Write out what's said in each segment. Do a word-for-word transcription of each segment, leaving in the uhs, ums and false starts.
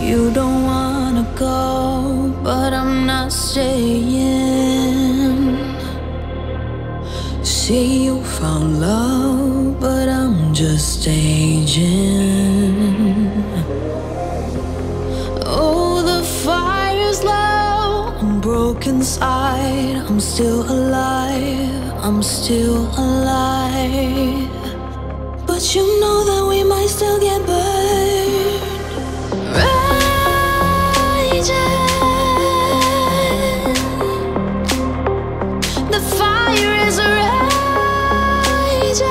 You don't wanna go, but I'm not staying. Say you found love, but I'm just staging. Oh, the fire's low, I'm broke inside. I'm still alive, I'm still alive. But you know that we might still get burned. The fire is raging.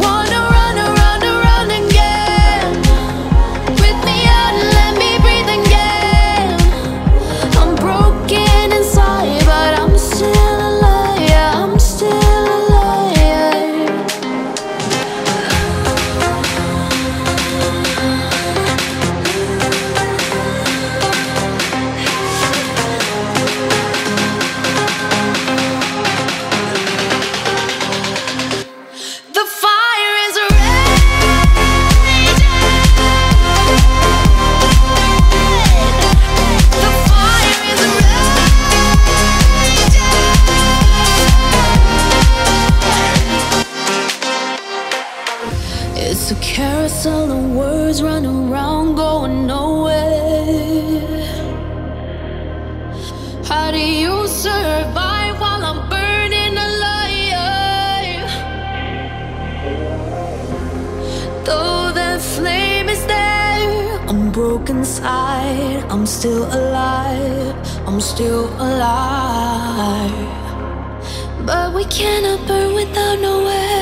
Wanna run around and run again. With me out and let me breathe again. I'm broken inside, but I'm still alive. Yeah, I'm still alive. It's a carousel of words running around, going nowhere. How do you survive while I'm burning alive? Though that flame is there, I'm broke inside. I'm still alive, I'm still alive. But we cannot burn without no way.